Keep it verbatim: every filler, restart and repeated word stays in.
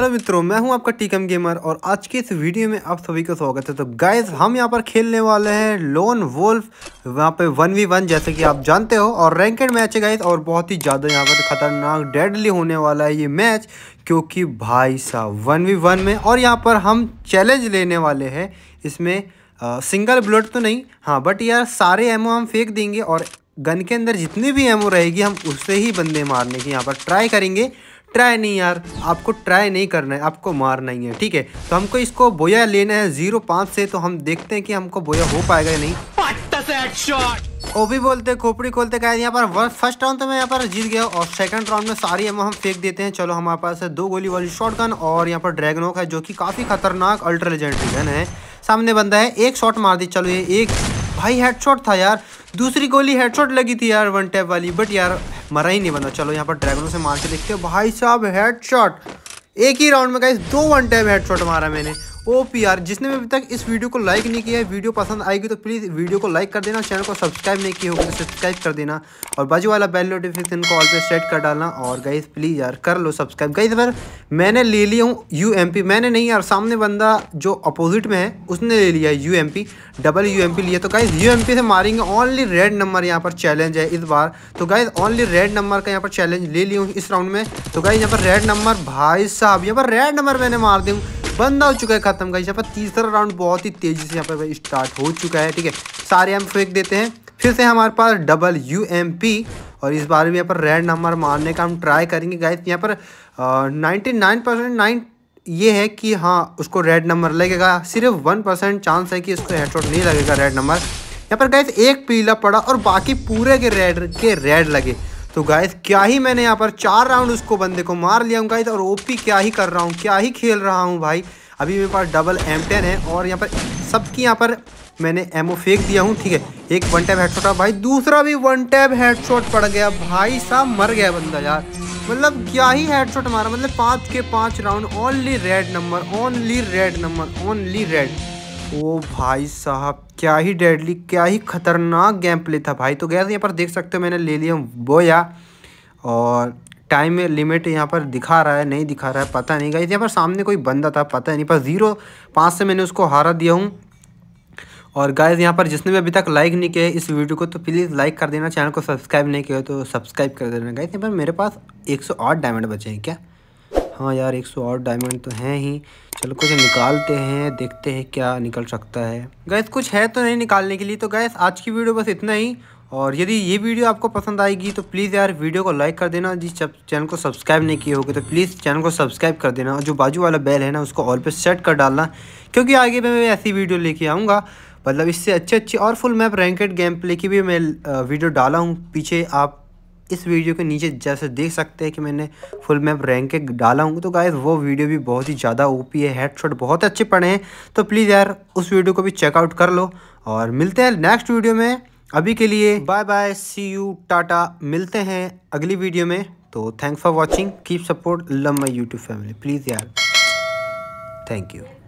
Hello मित्रों, मैं हूं आपका टीकम गेमर और आज के इस वीडियो में आप सभी का स्वागत है। तो गाइज हम यहां पर खेलने वाले हैं लोन वोल्फ, वहां पे वन वी वन जैसे कि आप जानते हो, और रैंकेड मैच है गाइज। और बहुत ही ज़्यादा यहां पर खतरनाक डेडली होने वाला है ये मैच, क्योंकि भाई साहब वन वी वन में। और यहाँ पर हम चैलेंज लेने वाले हैं इसमें, आ, सिंगल बुलेट तो नहीं, हाँ बट यार सारे एमओ हम फेंक देंगे और गन के अंदर जितनी भी एमओ रहेगी हम उससे ही बंदे मारने की यहाँ पर ट्राई करेंगे। ट्राई नहीं यार, आपको ट्राई नहीं करना है, आपको मारना ही है, ठीक है। तो हमको इसको बोया लेना है जीरो पाँच से, तो हम देखते हैं कि हमको बोया हो पाएगा या नहीं। ओ भी बोलते खोपड़ी खोलते गए। यहाँ पर वर्ष फर्स्ट राउंड तो मैं यहाँ पर जीत गया और सेकंड राउंड में सारी एमो हम फेंक देते हैं। चलो हमारे पास है दो गोली वाली शॉटगन और यहाँ पर ड्रैगन हॉक है जो कि काफ़ी खतरनाक अल्ट्रा लेजेंडरी गन है। सामने बंदा है, एक शॉट मार दी। चलो ये एक भाई हेडशॉट था यार, दूसरी गोली हेडशॉट लगी थी यार वन टैप वाली, बट यार मरा ही नहीं बंदा। चलो यहाँ पर ड्रैगनों से मार के देखते हो। भाई साहब हेडशॉट एक ही राउंड में गाइस दो वन टैप हेडशॉट मारा मैंने। ओपी यार, जिसने अभी तक इस वीडियो को लाइक नहीं किया है, वीडियो पसंद आएगी तो प्लीज़ वीडियो को लाइक कर देना। चैनल को सब्सक्राइब नहीं किया होगा तो सब्सक्राइब कर देना और बाजू वाला बेल नोटिफिकेशन को ऑल पे सेट कर डालना। और गाइस प्लीज़ यार कर लो सब्सक्राइब। गाइस पर मैंने ले लिया हूँ यू एम पी, मैंने नहीं यार, सामने बंदा जो अपोजिट में है उसने ले लिया है U M P, double U M P लिया। तो गाइस यू एम पी से मारेंगे। ओनली रेड नंबर यहाँ पर चैलेंज है इस बार। तो गाइस ओनली रेड नंबर का यहाँ पर चैलेंज ले लिया हूँ इस राउंड में। तो गाइस यहाँ पर रेड नंबर, भाई साहब यहाँ पर रेड नंबर मैंने मार दी, बंदा हो चुका है खत्म। गाइस यहाँ पर तीसरा राउंड बहुत ही तेजी से यहाँ पर स्टार्ट हो चुका है, ठीक है। सारे हम फेंक देते हैं, फिर से हमारे पास डबल यू एम पी और इस बार भी यहाँ पर रेड नंबर मारने का हम ट्राई करेंगे। गाइस यहाँ पर नाइन्टी नाइन परसेंट नाइन ये है कि हाँ उसको रेड नंबर लगेगा, सिर्फ वन परसेंट चांस है कि इसको हेडशॉट नहीं लगेगा रेड नंबर। यहाँ पर गाइस एक पीला पड़ा और बाकी पूरे के रेड के रेड लगे। तो गाइस क्या ही मैंने यहाँ पर चार राउंड उसको बंदे को मार लिया हूँ गाइस। और ओपी क्या ही कर रहा हूँ, क्या ही खेल रहा हूँ भाई। अभी मेरे पास डबल एम टेन है और यहाँ पर सबकी यहाँ पर मैंने एमओ फेंक दिया हूँ, ठीक है। एक वन टैप हेडशॉट था भाई, दूसरा भी वन टैप हेडशॉट पड़ गया। भाई साहब मर गया बंदा यार, मतलब क्या ही हेडशॉट मारा। मतलब पाँच के पाँच round only red number, only red number, only red. ओ भाई साहब क्या ही डेडली, क्या ही खतरनाक गेम प्ले था भाई। तो गैस यहाँ पर देख सकते हो मैंने ले लिया बोया और टाइम लिमिट यहाँ पर दिखा रहा है, नहीं दिखा रहा है पता नहीं। गैस यहाँ पर सामने कोई बंदा था, पता नहीं, पर जीरो पाँच से मैंने उसको हारा दिया हूँ। और गाइस यहाँ पर जिसने भी अभी तक लाइक नहीं किया है इस वीडियो को तो प्लीज़ लाइक कर देना, चैनल को सब्सक्राइब नहीं किया तो सब्सक्राइब कर देना। गाइस यहाँ पर मेरे पास एक सौ आठ डायमंड बचे हैं क्या? हाँ यार एक सौ आठ डायमंड तो हैं ही। चलो कुछ निकालते हैं, देखते हैं क्या निकल सकता है। गाइस कुछ है तो नहीं निकालने के लिए। तो गाइस आज की वीडियो बस इतना ही, और यदि ये वीडियो आपको पसंद आएगी तो प्लीज़ यार वीडियो को लाइक कर देना। जिस चैनल को सब्सक्राइब नहीं किए होगे तो प्लीज़ चैनल को सब्सक्राइब कर देना और जो बाजू वाला बेल है ना उसको ऑल पे सेट कर डालना, क्योंकि आगे मैं ऐसी वीडियो लेके आऊँगा। मतलब इससे अच्छी अच्छी और full map ranked game play की भी मैं वीडियो डाला हूँ पीछे, आप इस वीडियो के नीचे जैसे देख सकते हैं कि मैंने फुल मैप रैंक के डाला हूँ। तो गाइस वो वीडियो भी बहुत ही ज़्यादा ओपी है, हेडशॉट बहुत अच्छे पड़े हैं। तो प्लीज़ यार उस वीडियो को भी चेकआउट कर लो और मिलते हैं नेक्स्ट वीडियो में। अभी के लिए bye bye, see you, Tata. मिलते हैं अगली वीडियो में। तो thanks for watching, keep support love my YouTube family. Please यार थैंक यू।